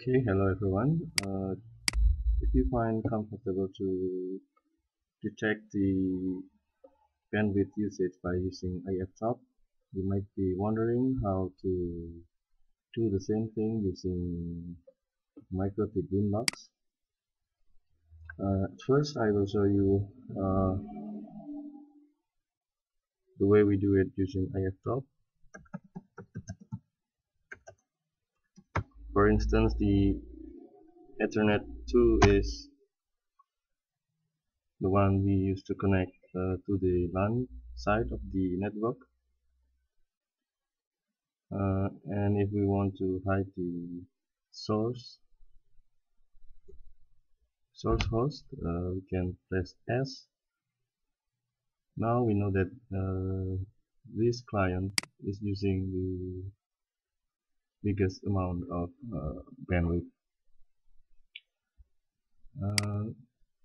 Okay, hello everyone. If you find comfortable to detect the bandwidth usage by using IFTop, you might be wondering how to do the same thing using MikroTik Winbox. First, I will show you the way we do it using IFTop. For instance, the Ethernet 2 is the one we use to connect to the LAN side of the network. And if we want to hide the source host, we can press S. Now we know that this client is using the biggest amount of bandwidth.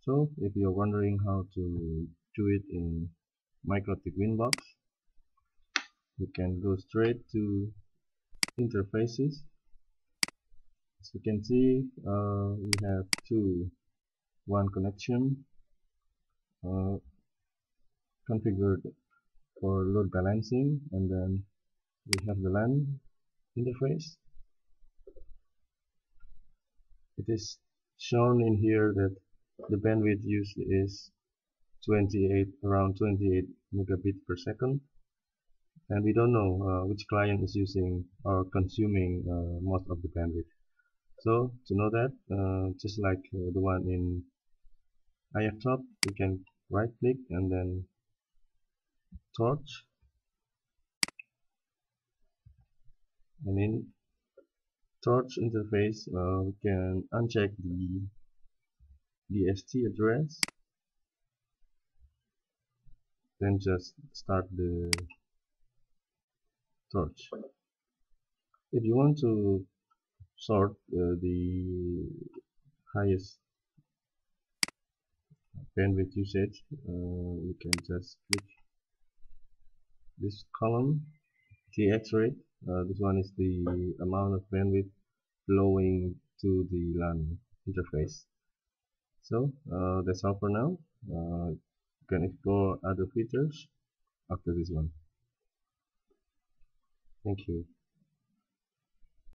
So if you're wondering how to do it in MikroTik Winbox, you can go straight to interfaces. As you can see, we have one connection configured for load balancing, and then we have the LAN interface. It is shown in here that the bandwidth used is around 28 megabit per second, and we don't know which client is using or consuming most of the bandwidth. So to know that, just like the one in IFTop, we can right click and then Torch, and in Torch interface we can uncheck the DST address, then just start the Torch. If you want to sort the highest bandwidth usage, we can just click this column, the X-Rate. This one is the amount of bandwidth flowing to the LAN interface. So that's all for now. You can explore other features after this one. Thank you.